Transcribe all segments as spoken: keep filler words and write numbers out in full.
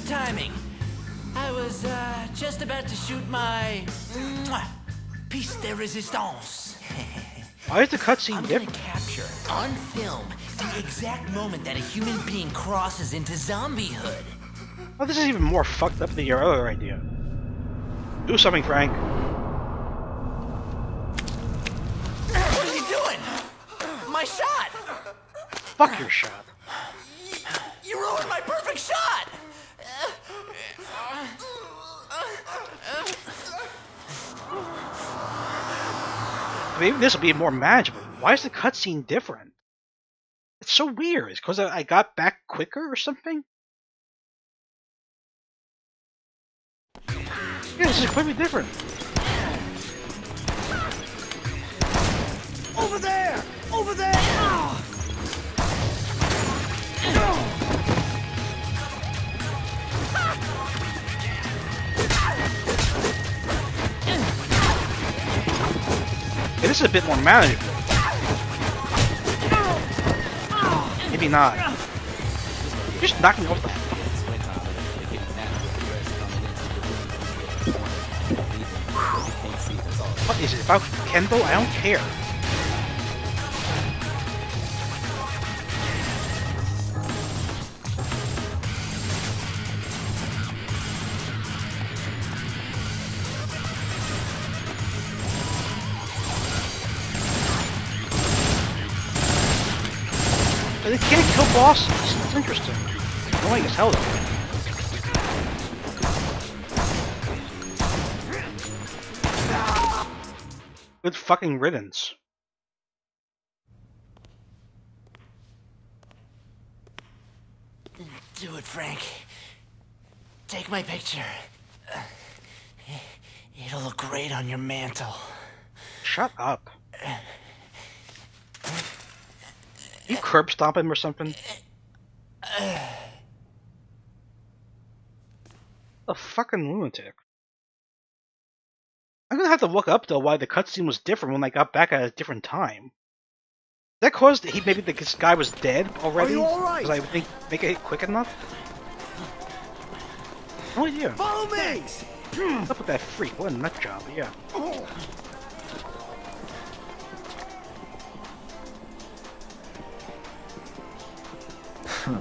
good timing. I was uh, just about to shoot my mwah, piece de resistance. Why is the cutscene different? I'm gonna capture on film the exact moment that a human being crosses into zombiehood. Oh, this is even more fucked up than your other idea. Do something, Frank. What are you doing? My shot! Fuck your shot. You ruined my perfect shot! I mean, even this will be more manageable. Why is the cutscene different? It's so weird. It's because I got back quicker or something? Yeah, this is completely different. Over there! Over there! Oh. Oh. Yeah, this is a bit more manageable. Maybe not. You're just knocking off the. What is it about Kendall? I don't care. They can't kill bosses. That's interesting. It's annoying as hell, though. Good fucking riddance. Do it, Frank. Take my picture. Uh, it'll look great on your mantle. Shut up. You curb stomp him or something? A fucking lunatic. I'm gonna have to look up, though, why the cutscene was different when I got back at a different time. That caused he maybe this guy was dead already? Are you all right? Because I think make it quick enough? No idea. Follow me! What's up with that freak? What a nut job, yeah. Oh. Huh.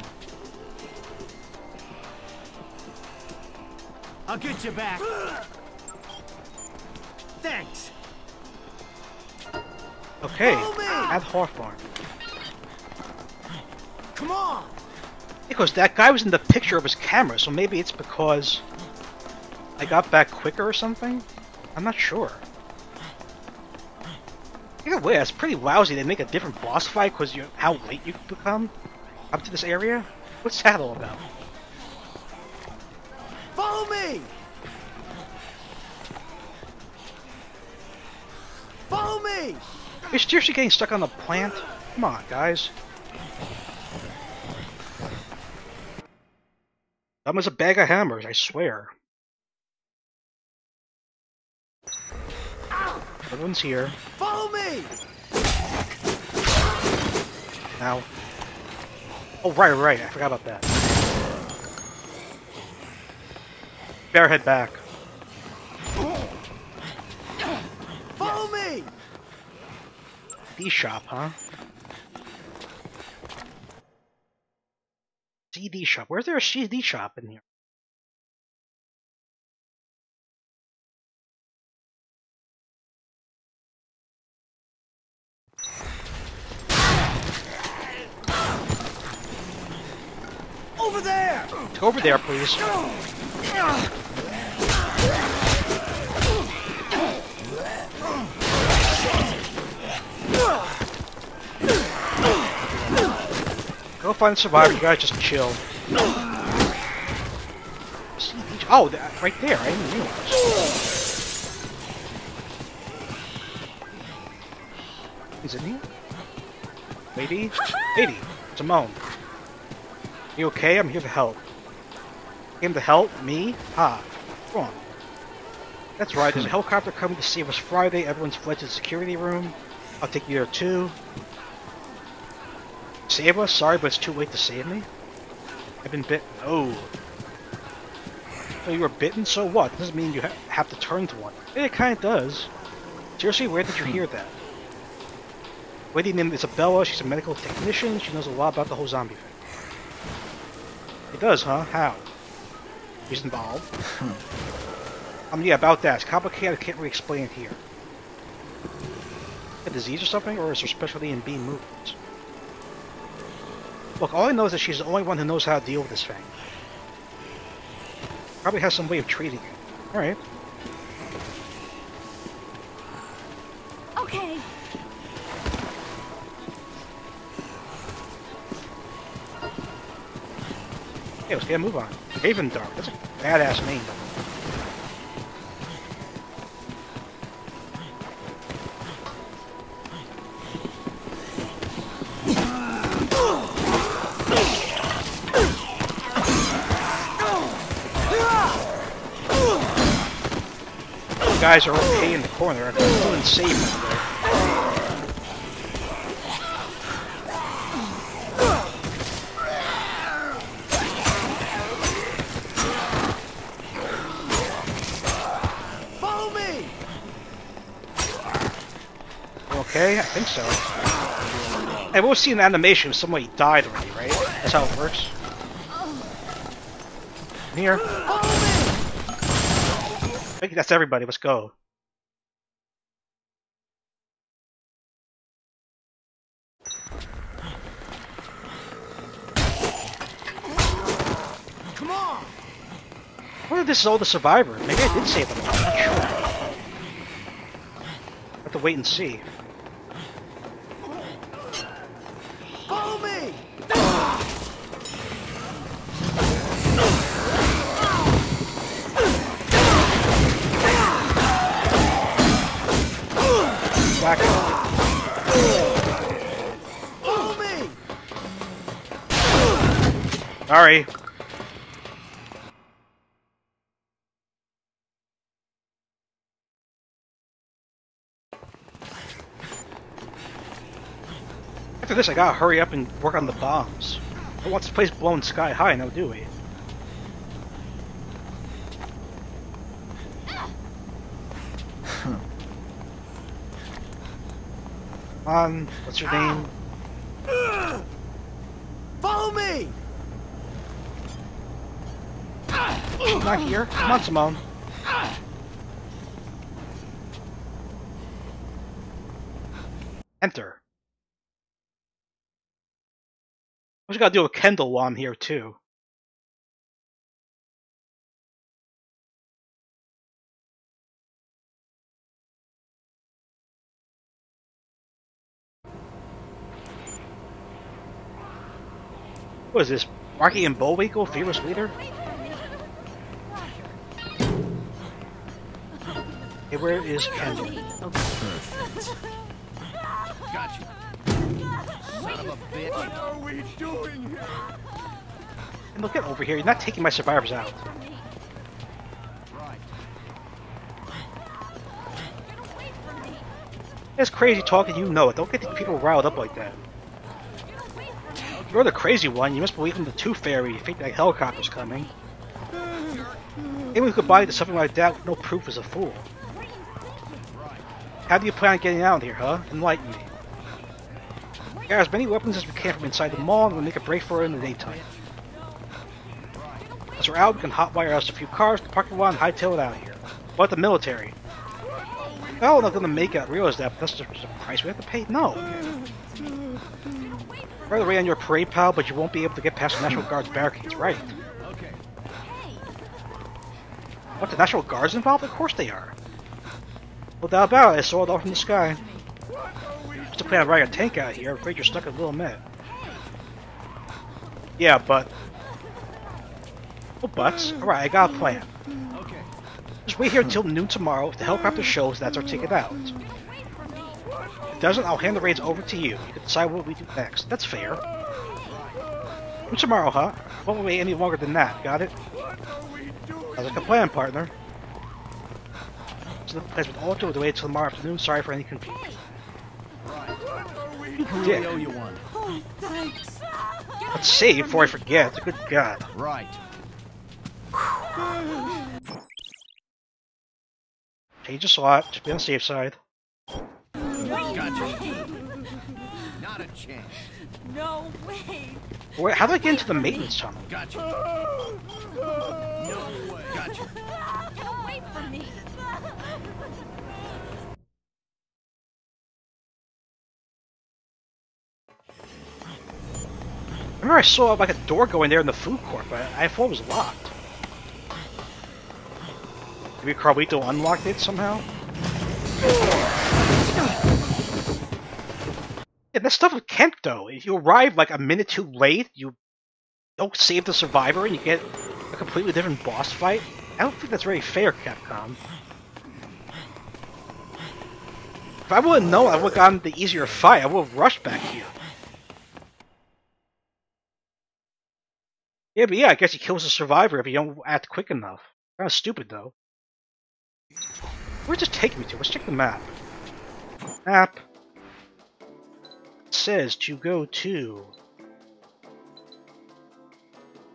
I'll get you back. Thanks. Okay, at Hawthorne. Come on. Because that guy was in the picture of his camera, so maybe it's because I got back quicker or something. I'm not sure. Either way, that's pretty lousy. They make a different boss fight because you how late you become up to this area. What's that all about? Follow me. Follow me! You're seriously getting stuck on the plant? Come on, guys. That was a bag of hammers, I swear. Ow. Everyone's here. Follow me! Ow. Oh, right, right. I forgot about that. Bear head back. C D shop, huh? C D shop. Where's there a C D shop in here? Over there! Go over there, please. Go find the survivor, you guys just chill. Oh, that, right there, I didn't realize. He's in here? Lady? Lady, Simone. You okay? I'm here to help. Came to help? Me? Ha. Ah, wrong. That's right, there's a helicopter coming to save us Friday. Everyone's fled to the security room. I'll take you there too. Save us? Sorry, but it's too late to save me. I've been bit. Oh. Well, you were bitten, so what? It doesn't mean you ha have to turn to one. It kind of does. Seriously, where did you hear that? Lady named Isabella, she's a medical technician, she knows a lot about the whole zombie thing. It does, huh? How? She's involved. I mean, yeah, about that. It's complicated, I can't really explain it here. A disease or something? Or is her specialty in being movements? Look, all I know is that she's the only one who knows how to deal with this thing. Probably has some way of treating it. Alright. Okay. Hey, let's get a move on. Haven Dark. That's a badass name. Guys are okay in the corner. I couldn't save them there. Follow me. Okay, I think so. Hey, we'll see an animation if somebody died already, right? That's how it works. Here. I think that's everybody. Let's go. Come on. What if this is all the survivor? Maybe I did save them. I'm not sure. I'll have to wait and see. Follow me. Back up. Me. Sorry. After this, I gotta hurry up and work on the bombs. I want this place blown sky high now, do we? Um, what's your name? Follow me! Not here. Come on, Simone. Enter. I just gotta deal with Kendall while I'm here, too. What is this? Rocky and Bullwinkle, fearless leader? Hey, where is Kendall? Perfect. Got you. Son of a bitch. What are we doing here? And look at over here. You're not taking my survivors out. That's crazy talking. You know it. Don't get these people riled up like that. You're the crazy one. You must believe in the Tooth Fairy. You think that helicopter's coming. Anyone who could buy into something like that with no proof is a fool. How do you plan on getting out of here, huh? Enlighten me. There are as many weapons as we can from inside the mall, and we'll make a break for it in the daytime. Once we're out, we can hotwire us a few cars, the parking lot, and hightail it out of here. What the military? Well, we're not going to make it. I realize that, but that's the price we have to pay. No. You're right away on your parade, pal, but you won't be able to get past the National Guard's barricades, right? Okay. What, the National Guard's involved? Of course they are. No doubt about it, I saw it all from the sky. Just a plan on riding a tank out here, I'm afraid you're stuck in a little minute. Yeah, but... Well, buts. Alright, I got a plan. Okay. Just wait here until noon tomorrow. If the helicopter shows, that's our ticket out. Doesn't, I'll hand the raids over to you. You can decide what we do next. That's fair. From tomorrow, huh? Won't wait any longer than that, got it? Sounds like a plan, partner. So the plans with all due to wait till tomorrow afternoon. Sorry for any confusion. You dick. Let's save before I forget. Good God. Right. Change the slot, just be on the safe side. Gotcha. Not a chance. No way. Wait, how do I get into the maintenance tunnel? Gotcha. No way. Gotcha. Get away from me. I remember I saw like a door going there in the food court, but I thought it was locked. Maybe Carlito unlocked it somehow? Yeah, that stuff with Kent though, if you arrive like a minute too late, you don't save the survivor and you get a completely different boss fight. I don't think that's very fair, Capcom. If I would've known, I would've gotten the easier fight, I would've rushed back here. Yeah, but yeah, I guess he kills the survivor if you don't act quick enough. Kind of stupid, though. Where's this taking me to? Let's check the map. Map. It says to go to...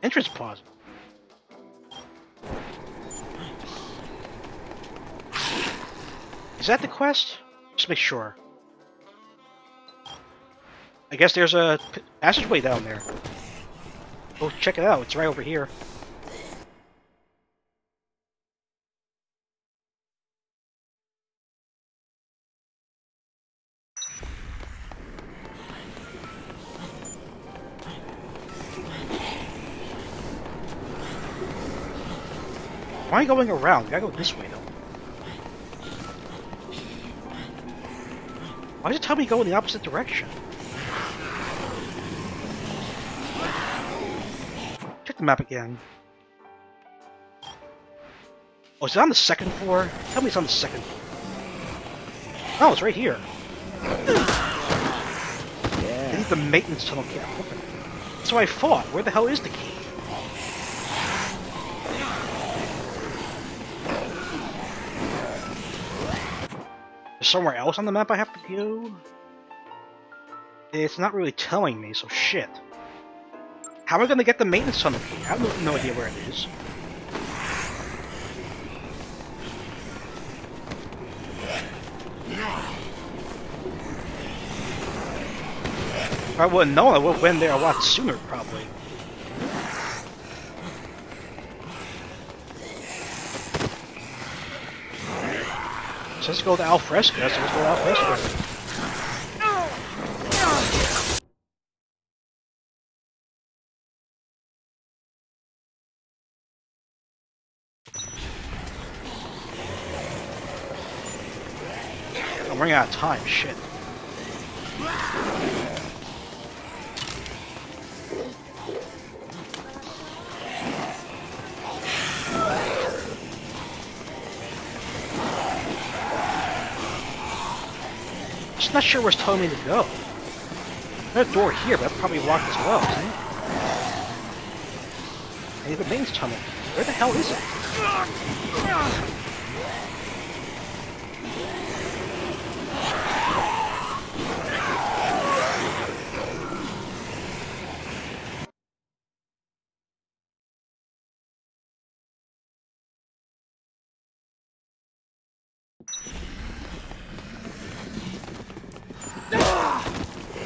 Entrance Plaza. Is that the quest? Just make sure. I guess there's a passageway down there. Oh, check it out, it's right over here. Why are you going around? We gotta go this way, though. Why does it tell me to go in the opposite direction? The map again. Oh, is it on the second floor? Tell me it's on the second floor. Oh, it's right here. Yeah. I think the maintenance tunnel can't open it. That's what I thought. Where the hell is the key? There's somewhere else on the map I have to go? It's not really telling me, so shit. How am I going to get the maintenance tunnel key? I have no idea where it is. If I wouldn't know, I would have went there a lot sooner, probably. So let's go to Alfresca, so let's go to Alfresca. I'm running out of time, shit. Just not sure where it's telling me to go. There's a door here, but that's probably locked as well, isn't it? I need the mains tunnel. Where the hell is it?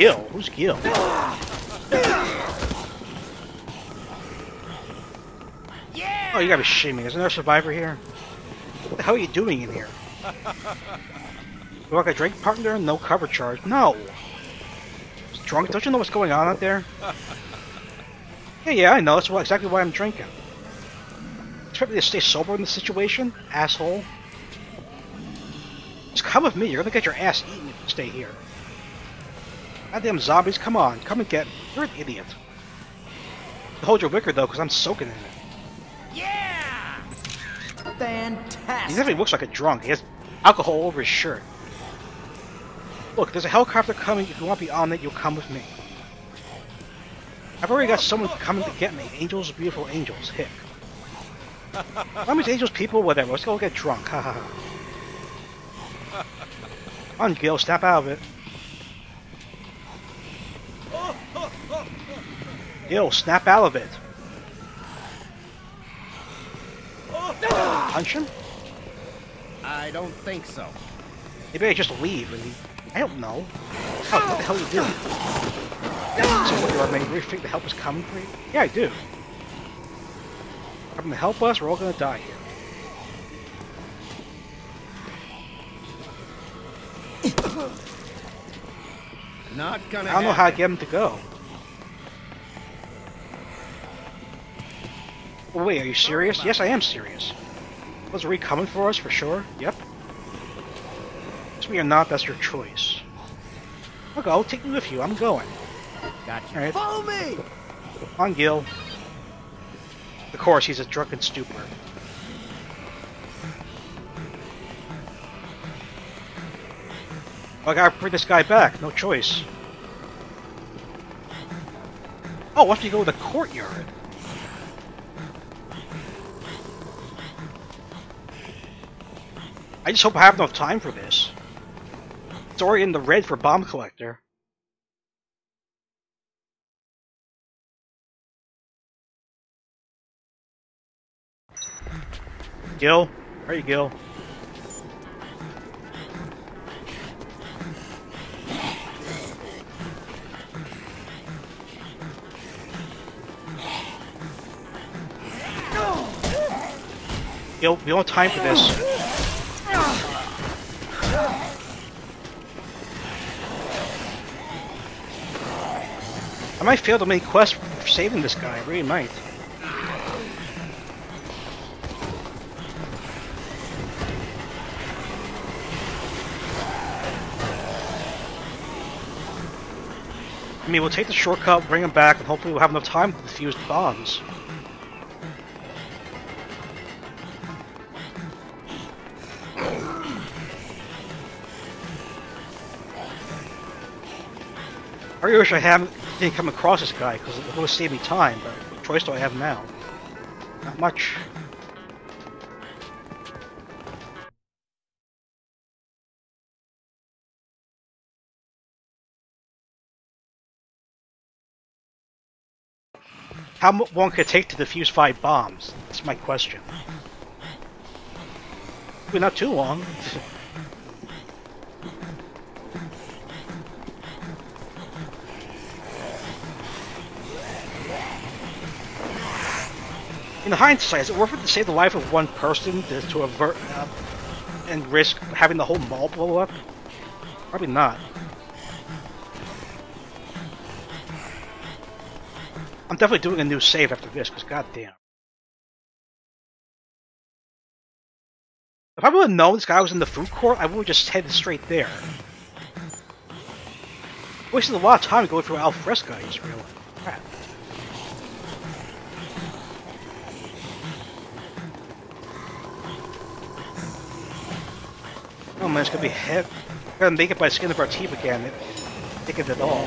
Gil? Who's Gil? Yeah! Oh, you gotta be shitting me. There's another survivor here? What the hell are you doing in here? You like a drink partner? No cover charge. No! He's drunk? Don't you know what's going on out there? Yeah, yeah, I know. That's exactly why I'm drinking. Expect me to stay sober in this situation? Asshole. Just come with me. You're gonna get your ass eaten if you stay here. Goddamn zombies, come on, come and get me. You're an idiot. Hold your wicker though, because I'm soaking in it. Yeah! Fantastic! He definitely looks like a drunk. He has alcohol all over his shirt. Look, there's a helicopter coming. If you want to be on it, you'll come with me. I've already got someone coming to get me. Angels, beautiful angels. Hick. I'm these angels, people, whatever. Let's go get drunk. Ha ha ha. Come on, Gil, snap out of it. Gil, snap out of it. Punch him? I don't think so. Maybe I just leave and... I don't know. Oh, what the hell are you doing? So what, do I make you think the help is coming for you? Yeah, I do. Come to help us, we're all gonna die here. Not gonna I don't know happen. How to get him to go. Well, wait, are you serious? Yes, I am serious. Was Ree coming for us for sure? Yep. If we are not, that's your choice. I'll go, I'll take you with you, I'm going. Gotcha. All right. Follow me! On Gil. Of course, he's a drunken stupor. I gotta bring this guy back, no choice. Oh, we'll have to go to the courtyard. I just hope I have enough time for this. It's already in the red for Bomb Collector. Gil, where are you, Gil? Yo, we don't have time for this. I might fail to make quests for saving this guy, I really might. I mean, we'll take the shortcut, bring him back, and hopefully we'll have enough time to defuse the bombs. I really wish I haven't didn't come across this guy because it would have saved me time, but what choice do I have now? Not much. How long could it take to defuse five bombs? That's my question. Well, not too long. In hindsight, is it worth it to save the life of one person to, to avert uh, and risk having the whole mall blow up? Probably not. I'm definitely doing a new save after this, because goddamn. If I would have known this guy was in the food court, I would have just headed straight there. Wasted a lot of time going through Alfresca, I just realized. Crap. Oh man, it's gonna be heavy. We're gonna make it by skin of our teeth again. It take it at all.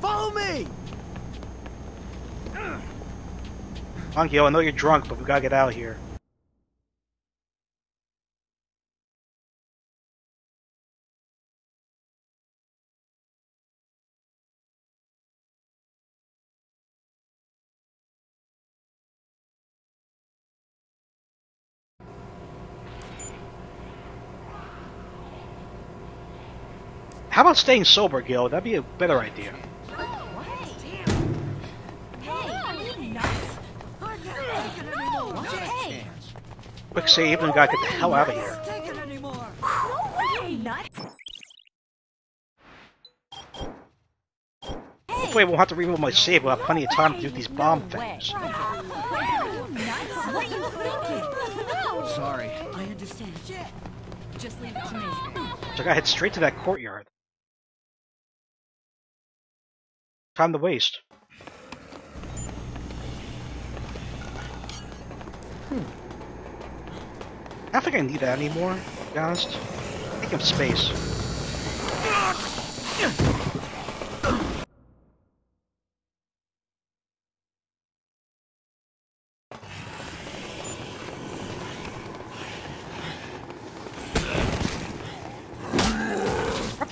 Follow me. Monkey, I know you're drunk, but we gotta get out of here. How about staying sober, Gil? That'd be a better idea. Quick save and gotta get the hell out of here. Hopefully I won't have to reload my save, we'll have plenty of time to do these bomb things. Sorry. I understand. Just leave it to me. So I gotta head straight to that courtyard. Time to waste. Hmm. I don't think I need that anymore, to be honest. I think I'm space.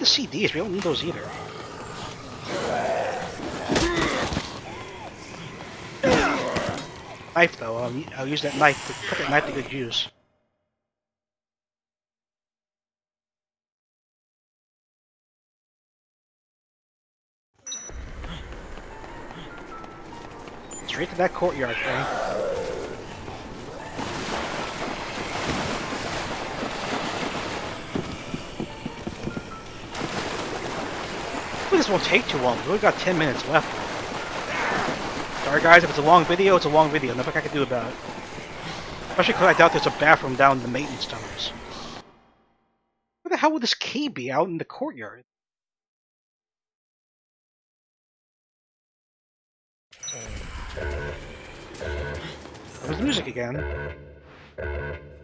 the C Ds, we don't need those either. Knife though, I'll, I'll use that knife to put that knife to good use. Straight to that courtyard thing. This won't take too long. We've only got ten minutes left. Sorry guys, if it's a long video, it's a long video. Nothing I can do about it. Especially because I doubt there's a bathroom down in the maintenance towers. Where the hell would this key be out in the courtyard? There's music again.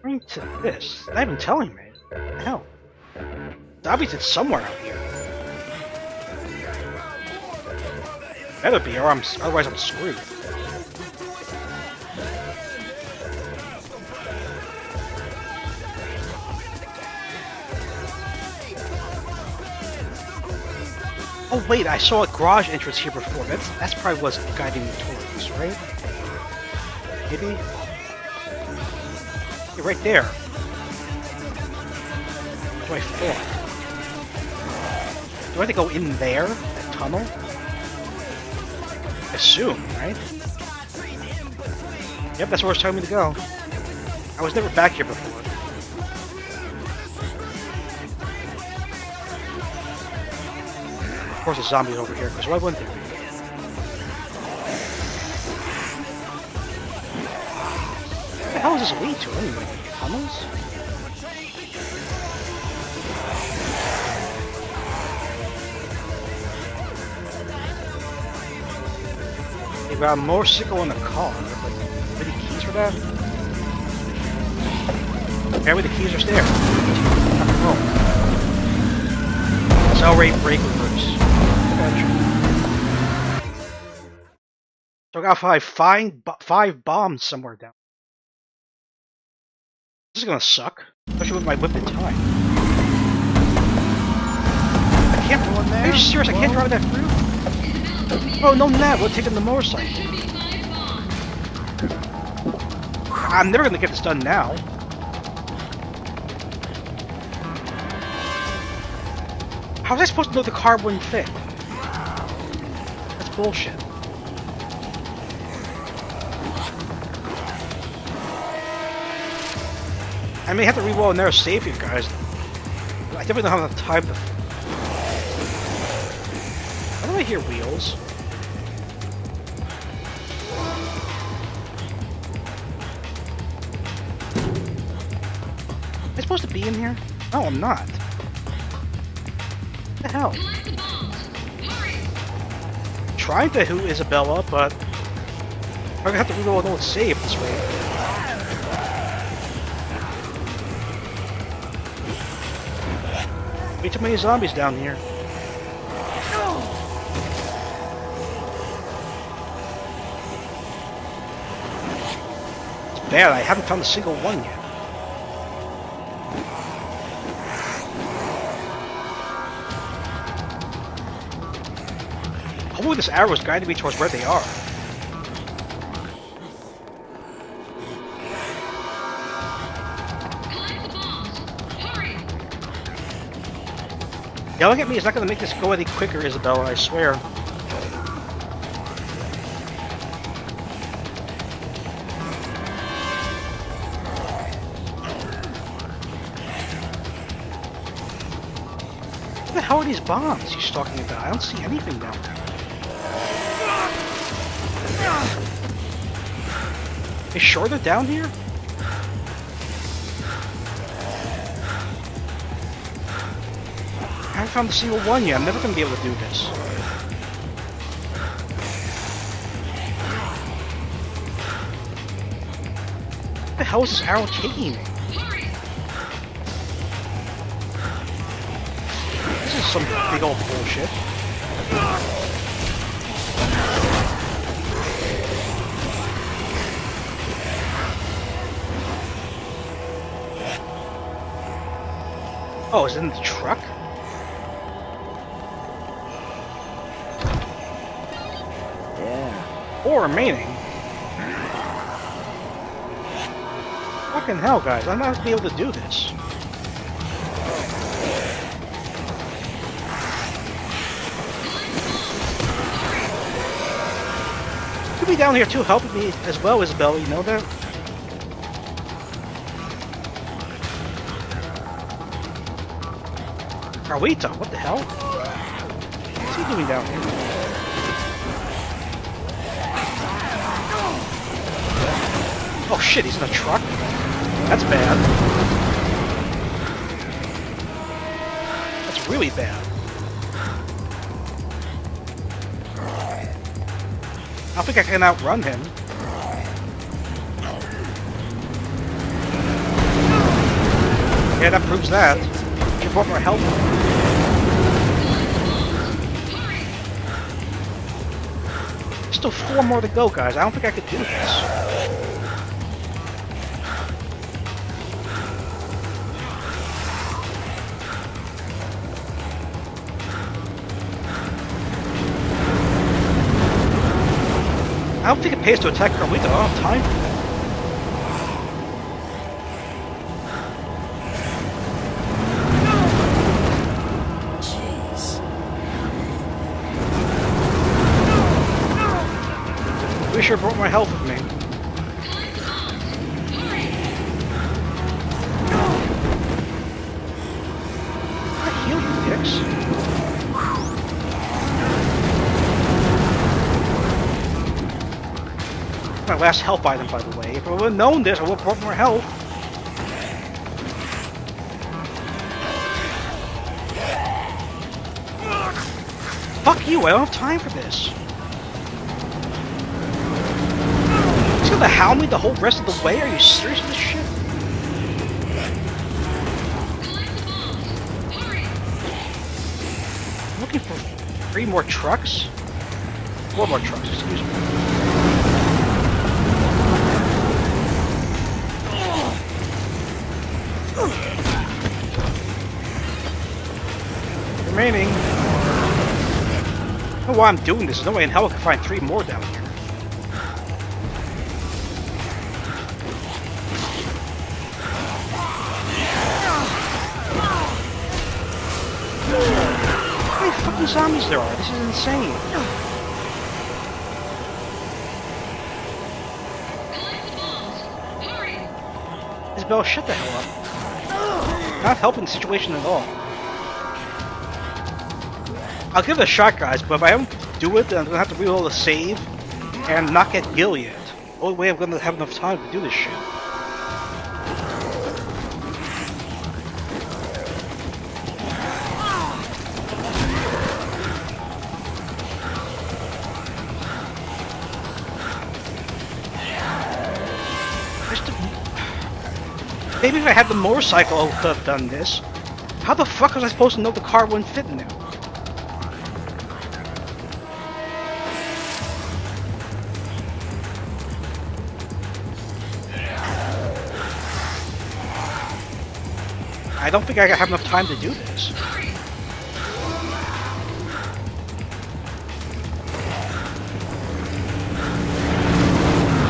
Bring to this. They're not even telling me. What the hell? It's obvious it's somewhere out here. Better be, or I'm, otherwise I'm screwed. Oh wait, I saw a garage entrance here before. That's that's probably was guiding me towards, right? Maybe. Hey, right there. What do I fall? Do I have to go in there? That tunnel? Assume, right? Yep, that's where it's telling me to go. I was never back here before. Of course the zombie's over here, because why wouldn't there be? What the hell does this lead to anyway? Tunnels? We got a motorcycle and a car. Like, are there keys for that? Apparently the keys are there. Accelerate, brake, reverse. So I got five, find, five bombs somewhere down. This is gonna suck. Especially with my limited time. I can't go in there. Are you serious? I can't drive that through? Oh, no, Nat, we're taking the motorcycle. I'm never gonna get this done now. How was I supposed to know the car wouldn't fit? That's bullshit. I may have to reload and never save you guys. I definitely don't have enough time to. Why do I hear wheels? Am I supposed to be in here? No, I'm not. What the hell? I'm trying to hoot Isabella, but I'm gonna have to reload an old save this way. Way too many zombies down here. There, I haven't found a single one yet. Hopefully this arrow is guiding me towards where they are. Collect the bombs. Hurry. Yelling at me is not going to make this go any quicker, Isabella, I swear. How are these bombs he's talking about? I don't see anything down there. Is sure they're down here? I haven't found a single one yet. I'm never gonna be able to do this. What the hell is this arrow taking me? Some big old bullshit. Oh, is it in the truck? four remaining. Fucking hell, guys. I'm not going to be able to do this. You could be down here, too, helping me as well, Isabella. You know that? Carlito, what the hell? What's he doing down here? Oh shit, he's in a truck? That's bad. That's really bad. I don't think I can outrun him. Yeah, that proves that. He brought more help. Still four more to go, guys. I don't think I could do this. I don't think it pays to attack her. We don't have time for that. Jeez. Wish I brought my health with me. My last health item, by the way. If I would have known this, I would have brought more health. Fuck you, I don't have time for this. He's gonna hound me the whole rest of the way? Are you serious with this shit? I'm looking for three more trucks? Four more trucks, excuse me. Remaining. I don't know why I'm doing this. There's no way in hell I can find three more down here. How many fucking zombies there are? This is insane. Isabella, shut the hell up. Not helping the situation at all. I'll give it a shot, guys, but if I don't do it, then I'm going to have to reload the save and not get Gil yet. Only way I'm going to have enough time to do this shit. Just maybe if I had the motorcycle, I could have done this. How the fuck was I supposed to know the car wouldn't fit in there? I don't think I have enough time to do this.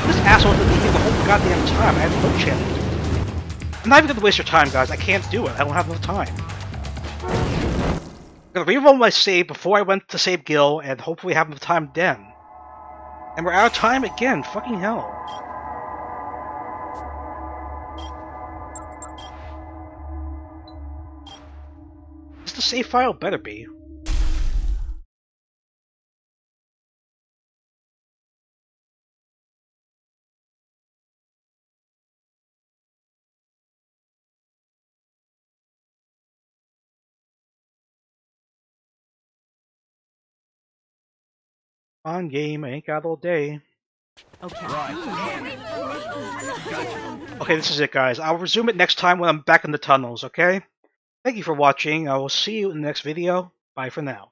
This asshole didn't give me the whole goddamn time. I have no chance. I'm not even going to waste your time, guys. I can't do it. I don't have enough time. I'm going to reroll my save before I went to save Gil, and hopefully have enough time then. And we're out of time again. Fucking hell. The save file better be. On game, I ain't got all day. Okay. Right. Okay, this is it, guys. I'll resume it next time when I'm back in the tunnels, okay? Thank you for watching. I will see you in the next video. Bye for now.